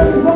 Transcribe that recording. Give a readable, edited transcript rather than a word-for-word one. Gracias.